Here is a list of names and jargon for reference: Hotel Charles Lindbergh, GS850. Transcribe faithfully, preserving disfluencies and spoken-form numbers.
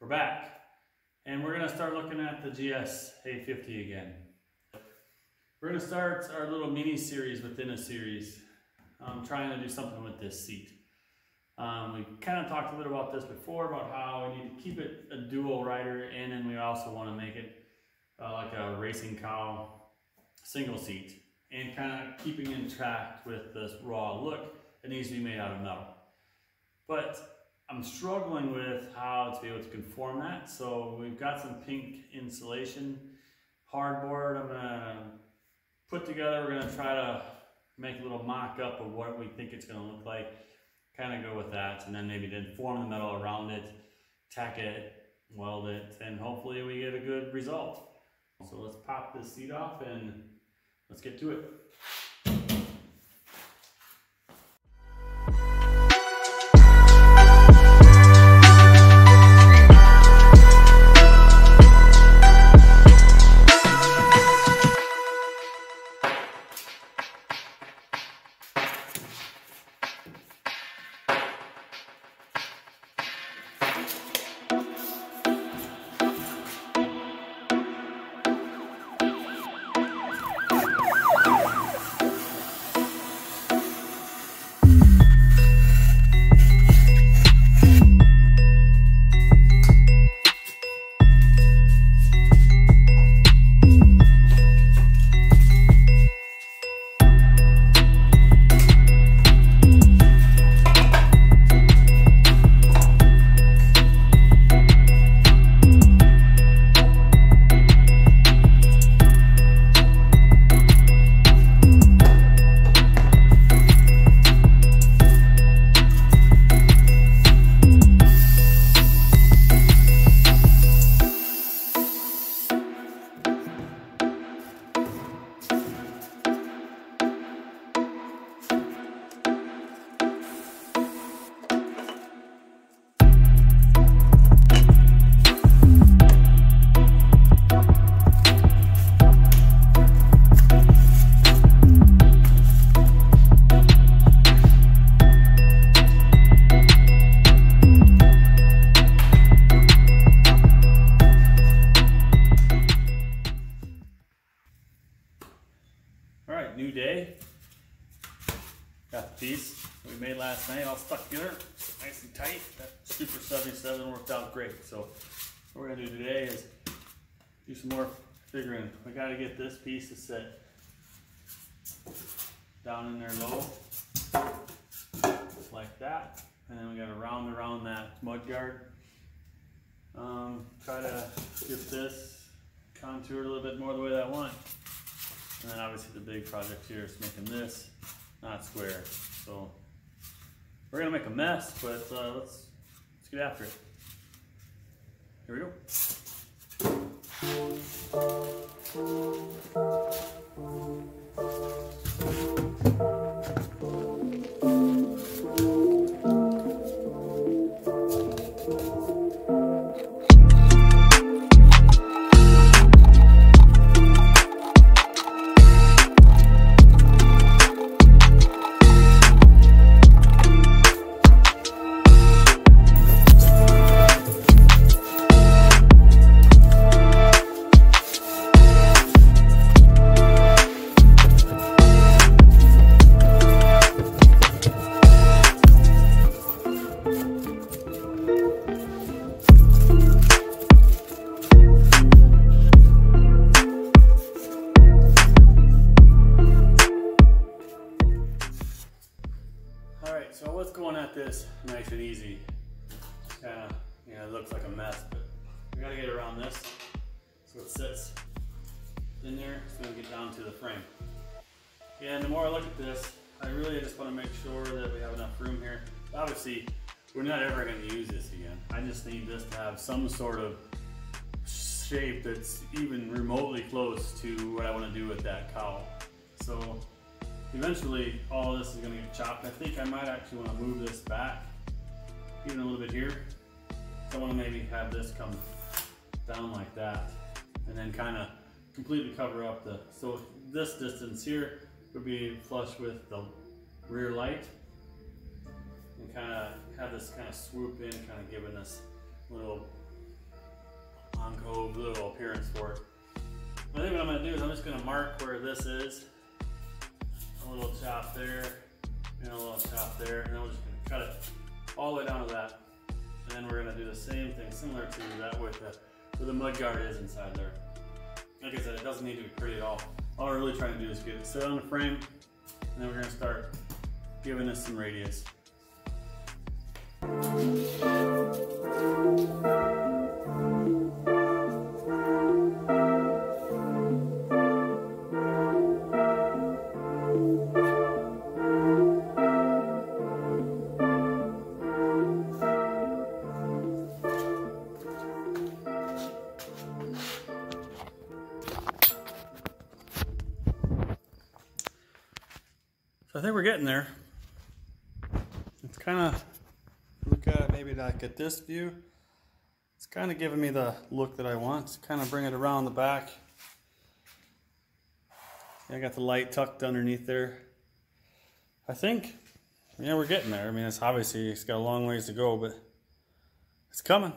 We're back, and we're going to start looking at the G S eight fifty again. We're going to start our little mini series within a series. I'm trying to do something with this seat. Um, we kind of talked a little about this before, about how we need to keep it a dual rider, and then we also want to make it uh, like a racing cow single seat, and kind of keeping in track with this raw look. It needs to be made out of metal. But I'm struggling with how to be able to conform that. So we've got some pink insulation hardboard I'm gonna put together. We're gonna try to make a little mock-up of what we think it's gonna look like, kind of go with that, and then maybe then form the metal around it, tack it, weld it, and hopefully we get a good result. So let's pop this seat off and let's get to it. Got the piece we made last night all stuck together, nice and tight. That Super seventy-seven worked out great. So what we're gonna do today is do some more figuring. We gotta get this piece to sit down in there low, just like that. And then we gotta round around that mud guard. Um, try to get this contoured a little bit more the way that I want. And then obviously the big project here is making this not square. So we're gonna make a mess, but uh, let's let's get after it. Here we go. This nice and easy. Kind of, you know, it looks like a mess, but we gotta get around this so it sits in there. It's gonna get down to the frame. Yeah, and the more I look at this, I really just want to make sure that we have enough room here. Obviously, we're not ever going to use this again. I just need this to have some sort of shape that's even remotely close to what I want to do with that cowl. So eventually, all of this is going to get chopped. I think I might actually want to move this back, even a little bit here. I want to maybe have this come down like that, and then kind of completely cover up the. So this distance here would be flush with the rear light, and kind of have this kind of swoop in, kind of giving this little do is I'm just going to mark where this is. A little chop there, and a little chop there, and then we're just going to cut it all the way down to that. And then we're going to do the same thing, similar to that with the, where the mud guard is inside there. Like I said, it doesn't need to be pretty at all. All we're really trying to do is get it set on the frame, and then we're going to start giving this some radius. So I think we're getting there. It's kind of, look at it maybe like at this view, it's kind of giving me the look that I want. It's kind of bring it around the back. I got the light tucked underneath there. I think, yeah, we're getting there. I mean, it's obviously, it's got a long ways to go, but it's coming.